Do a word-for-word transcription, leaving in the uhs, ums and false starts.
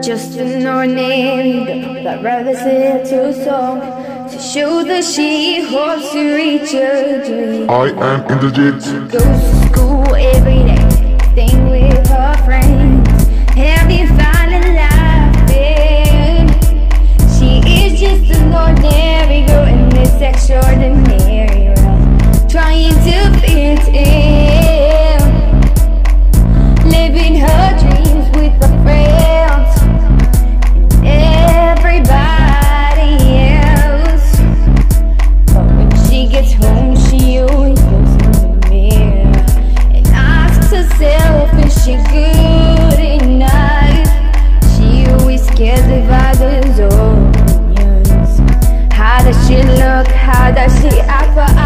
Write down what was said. Just an ornament that rattles little song to show that she hopes to reach her dream. I am in the gym. She goes to school every day, staying with her friends, having fun and laughing. She is just an ordinary girl in this extraordinary world, trying to fit in, living her dreams with a friend. How does she look? How does she act?